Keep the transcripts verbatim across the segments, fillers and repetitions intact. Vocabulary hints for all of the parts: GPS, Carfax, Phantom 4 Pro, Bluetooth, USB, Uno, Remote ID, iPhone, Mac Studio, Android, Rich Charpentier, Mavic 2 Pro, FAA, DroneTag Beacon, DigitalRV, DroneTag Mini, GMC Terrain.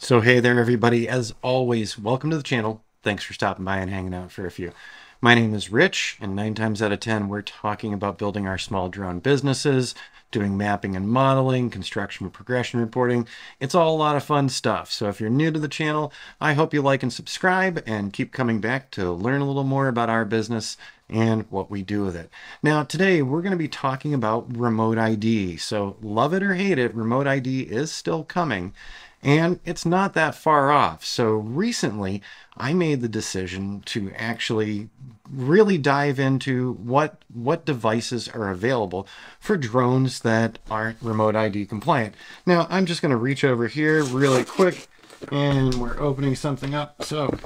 So hey there everybody, as always, welcome to the channel. Thanks for stopping by and hanging out for a few. My name is Rich, and nine times out of ten, we're talking about building our small drone businesses, doing mapping and modeling, construction and progression reporting. It's all a lot of fun stuff. So if you're new to the channel, I hope you like and subscribe and keep coming back to learn a little more about our business and what we do with it. Now, today we're going to be talking about Remote I D. So love it or hate it, Remote I D is still coming. And it's not that far off. So recently, I made the decision to actually really dive into what, what devices are available for drones that aren't Remote I D compliant. Now, I'm just going to reach over here really quick, and we're opening something up. So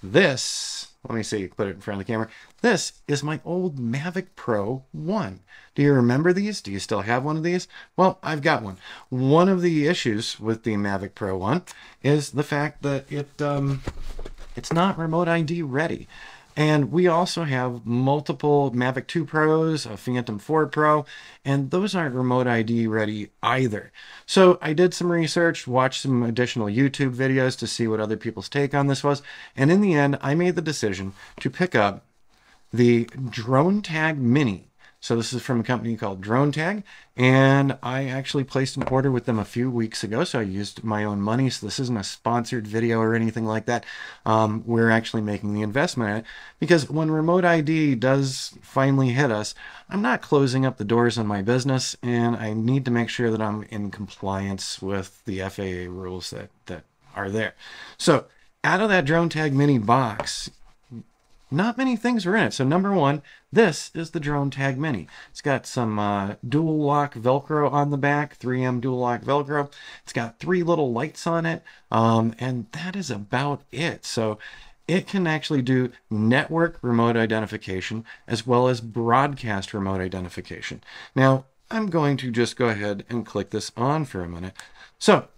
this, let me see, put it in front of the camera. This is my old Mavic Pro one. Do you remember these? Do you still have one of these? Well, I've got one. One of the issues with the Mavic Pro one is the fact that it um, it's not Remote I D ready. And we also have multiple Mavic two Pros, a Phantom four Pro, and those aren't Remote I D ready either. So I did some research, watched some additional YouTube videos to see what other people's take on this was. And in the end, I made the decision to pick up the DroneTag Mini. So this is from a company called DroneTag, and I actually placed an order with them a few weeks ago, so I used my own money, so this isn't a sponsored video or anything like that. Um, we're actually making the investment in it, because when Remote I D does finally hit us, I'm not closing up the doors on my business, and I need to make sure that I'm in compliance with the F A A rules that, that are there. So out of that DroneTag Mini box, not many things were in it. So number one, this is the DroneTag Mini. It's got some uh, dual lock Velcro on the back, three M dual lock Velcro. It's got three little lights on it, um, and that is about it. So it can actually do network remote identification as well as broadcast remote identification. Now, I'm going to just go ahead and click this on for a minute. So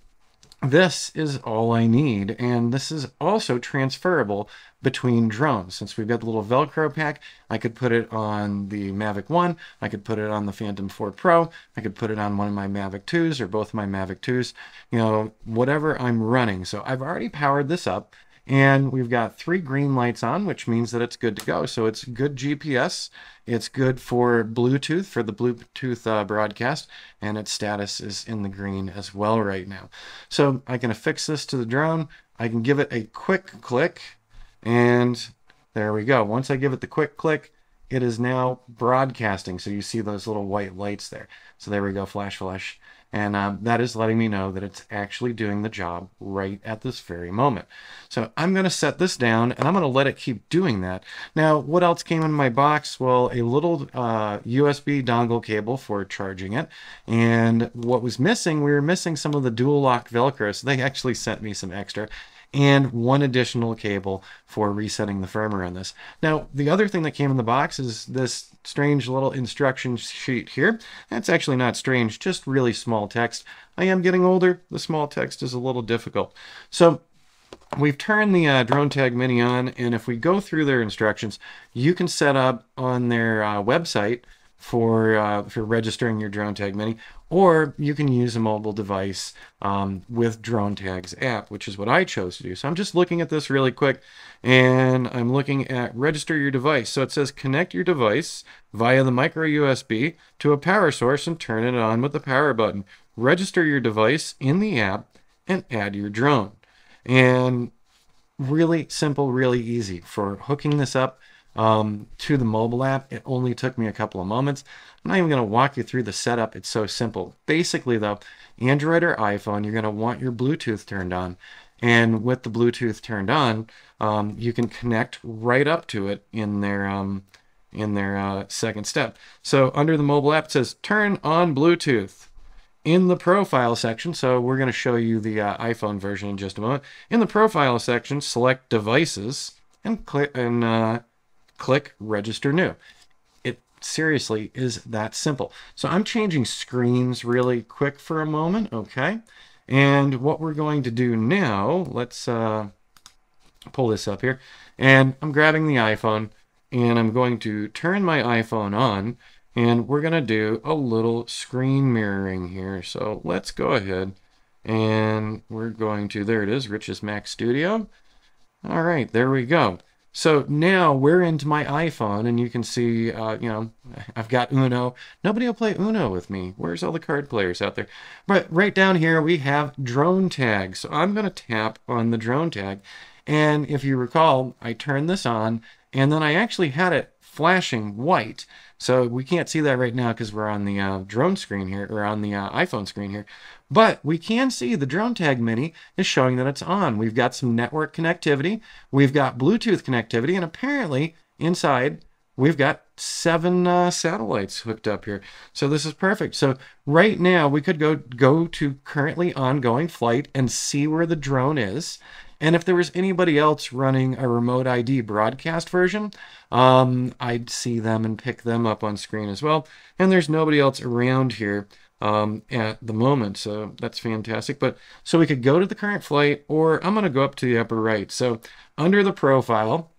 this is all I need, and this is also transferable between drones. Since we've got the little Velcro pack, I could put it on the Mavic one, I could put it on the Phantom four Pro, I could put it on one of my Mavic twos or both of my Mavic twos, you know, whatever I'm running. So I've already powered this up, and we've got three green lights on, which means that it's good to go. So it's good G P S, it's good for Bluetooth, for the Bluetooth uh, broadcast, and its status is in the green as well right now. So I can affix this to the drone, I can give it a quick click, and there we go. Once I give it the quick click, it is now broadcasting. So you see those little white lights there. So there we go, flash, flash. And um, that is letting me know that it's actually doing the job right at this very moment. So I'm going to set this down, and I'm going to let it keep doing that. Now, what else came in my box? Well, a little uh, U S B dongle cable for charging it. And what was missing, we were missing some of the dual lock Velcro. So they actually sent me some extra, and one additional cable for resetting the firmware on this. Now, the other thing that came in the box is this strange little instruction sheet here. That's actually not strange, just really small text. I am getting older. The small text is a little difficult. So we've turned the uh, DroneTag Mini on, and if we go through their instructions, you can set up on their uh, website for uh, for registering your DroneTag Mini, or you can use a mobile device um, with DroneTag's app, which is what I chose to do. So I'm just looking at this really quick, and I'm looking at register your device. So it says connect your device via the micro U S B to a power source and turn it on with the power button. Register your device in the app and add your drone. And really simple, really easy for hooking this up Um, to the mobile app. It only took me a couple of moments. I'm not even going to walk you through the setup. It's so simple. Basically though, Android or iPhone, you're going to want your Bluetooth turned on. And with the Bluetooth turned on, um, you can connect right up to it in their, um, in their uh, second step. So under the mobile app, it says turn on Bluetooth. In the profile section, so we're going to show you the uh, iPhone version in just a moment. In the profile section, select devices and click and uh, click register new. It seriously is that simple. So I'm changing screens really quick for a moment, okay? And what we're going to do now, let's uh, pull this up here. And I'm grabbing the iPhone, and I'm going to turn my iPhone on, and we're gonna do a little screen mirroring here. So let's go ahead and we're going to, there it is, Rich's Mac Studio. All right, there we go. So now we're into my iPhone, and you can see, uh, you know, I've got Uno. Nobody will play Uno with me. Where's all the card players out there? But right down here, we have DroneTag. So I'm going to tap on the DroneTag. And if you recall, I turned this on, and then I actually had it flashing white. So we can't see that right now because we're on the uh, drone screen here, or on the uh, iPhone screen here. But we can see the DroneTag Mini is showing that it's on. We've got some network connectivity. We've got Bluetooth connectivity. And apparently inside, we've got seven uh, satellites hooked up here. So this is perfect. So right now we could go, go to currently ongoing flight and see where the drone is. And if there was anybody else running a Remote I D broadcast version, um, I'd see them and pick them up on screen as well. And there's nobody else around here um at the moment, so that's fantastic. But so we could go to the current flight, or I'm going to go up to the upper right. So under the profile,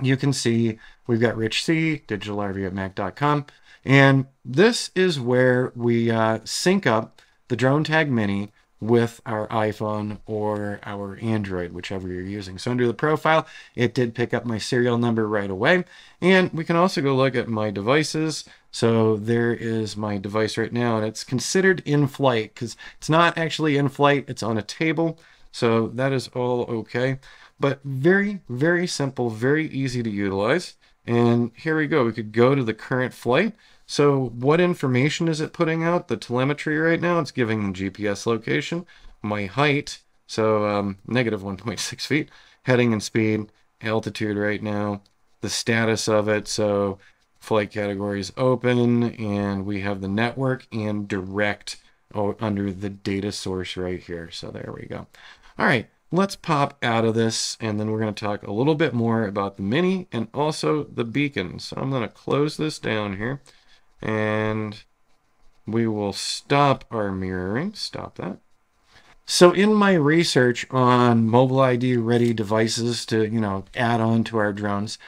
you can see we've got Rich C, DigitalRV at Mac dot com, and this is where we uh sync up the DroneTag Mini with our iPhone or our Android, whichever you're using. So under the profile, it did pick up my serial number right away. And we can also go look at my devices. So there is my device right now, and it's considered in flight because it's not actually in flight, it's on a table. So that is all okay. But very, very simple, very easy to utilize. And here we go, we could go to the current flight. So what information is it putting out? The telemetry right now, it's giving the G P S location, my height, so um, negative one point six feet, heading and speed, altitude right now, the status of it, so flight categories open, and we have the network and direct under the data source right here. So there we go. All right, let's pop out of this, and then we're going to talk a little bit more about the Mini and also the Beacon. So I'm going to close this down here. And we will stop our mirroring, stop that. So in my research on mobile I D ready devices to, you know, add on to our drones,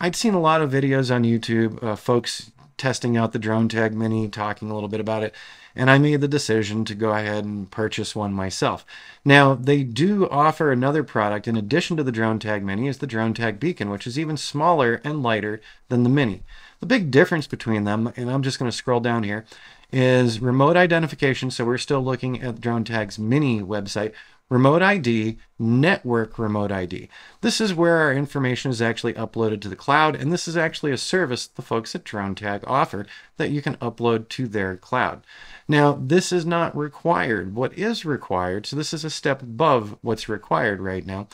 I'd seen a lot of videos on YouTube, uh, folks testing out the DroneTag Mini, talking a little bit about it. And I made the decision to go ahead and purchase one myself. Now, they do offer another product in addition to the DroneTag Mini, is the DroneTag Beacon, which is even smaller and lighter than the Mini. The big difference between them, and I'm just going to scroll down here, is remote identification. So we're still looking at DroneTag's Mini website. Remote I D, network remote I D. This is where our information is actually uploaded to the cloud, and this is actually a service the folks at DroneTag offer that you can upload to their cloud. Now, this is not required. What is required, so this is a step above what's required right now,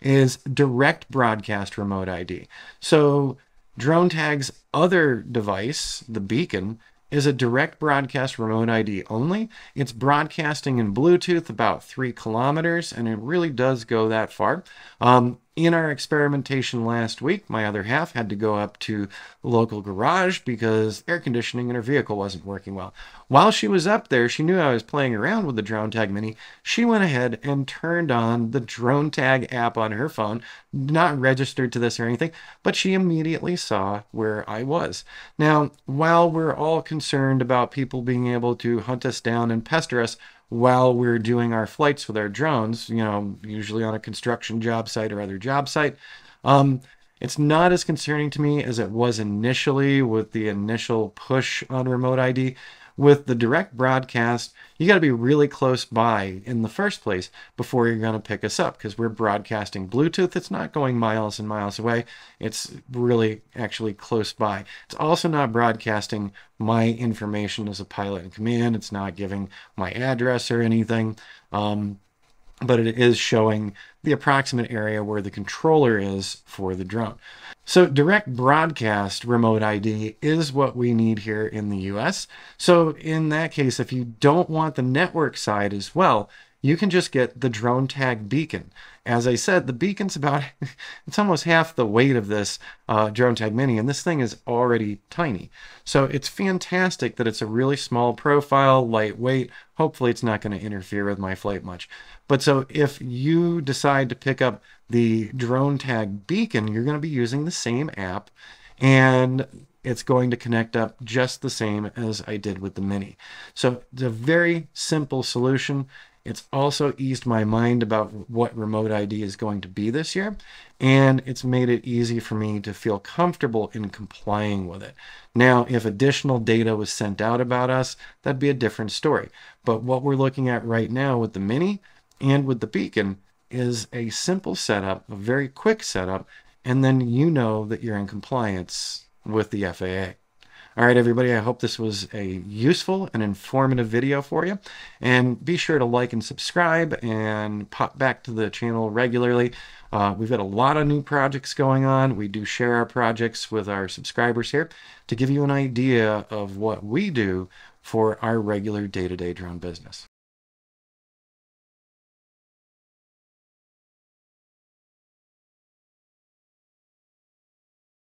is direct broadcast remote I D. So DroneTag's other device, the Beacon, is a direct broadcast remote I D only. It's broadcasting in Bluetooth about three kilometers, and it really does go that far. Um, in our experimentation last week, my other half had to go up to the local garage because air conditioning in her vehicle wasn't working well. While she was up there, she knew I was playing around with the DroneTag Mini. She went ahead and turned on the DroneTag app on her phone, not registered to this or anything, but she immediately saw where I was. Now, while we're all concerned about people being able to hunt us down and pester us while we're doing our flights with our drones, you know, usually on a construction job site or other job site, um, it's not as concerning to me as it was initially with the initial push on remote I D. With the direct broadcast, you got to be really close by in the first place before you're going to pick us up, because we're broadcasting Bluetooth. It's not going miles and miles away. It's really actually close by. It's also not broadcasting my information as a pilot in command. It's not giving my address or anything, um, but it is showing the approximate area where the controller is for the drone. So direct broadcast remote I D is what we need here in the U S. So in that case, if you don't want the network side as well, you can just get the DroneTag Beacon. As I said, the Beacon's about, it's almost half the weight of this uh, DroneTag Mini, and this thing is already tiny. So it's fantastic that it's a really small profile, lightweight. Hopefully it's not going to interfere with my flight much. But so if you decide to pick up the DroneTag Beacon, you're going to be using the same app, and it's going to connect up just the same as I did with the Mini. So it's a very simple solution. It's also eased my mind about what Remote I D is going to be this year, and it's made it easy for me to feel comfortable in complying with it. Now, if additional data was sent out about us, that'd be a different story. But what we're looking at right now with the Mini and with the Beacon is a simple setup, a very quick setup, and then you know that you're in compliance with the F A A. All right, everybody, I hope this was a useful and informative video for you. And be sure to like and subscribe and pop back to the channel regularly. Uh, we've got a lot of new projects going on. We do share our projects with our subscribers here to give you an idea of what we do for our regular day-to-day drone business.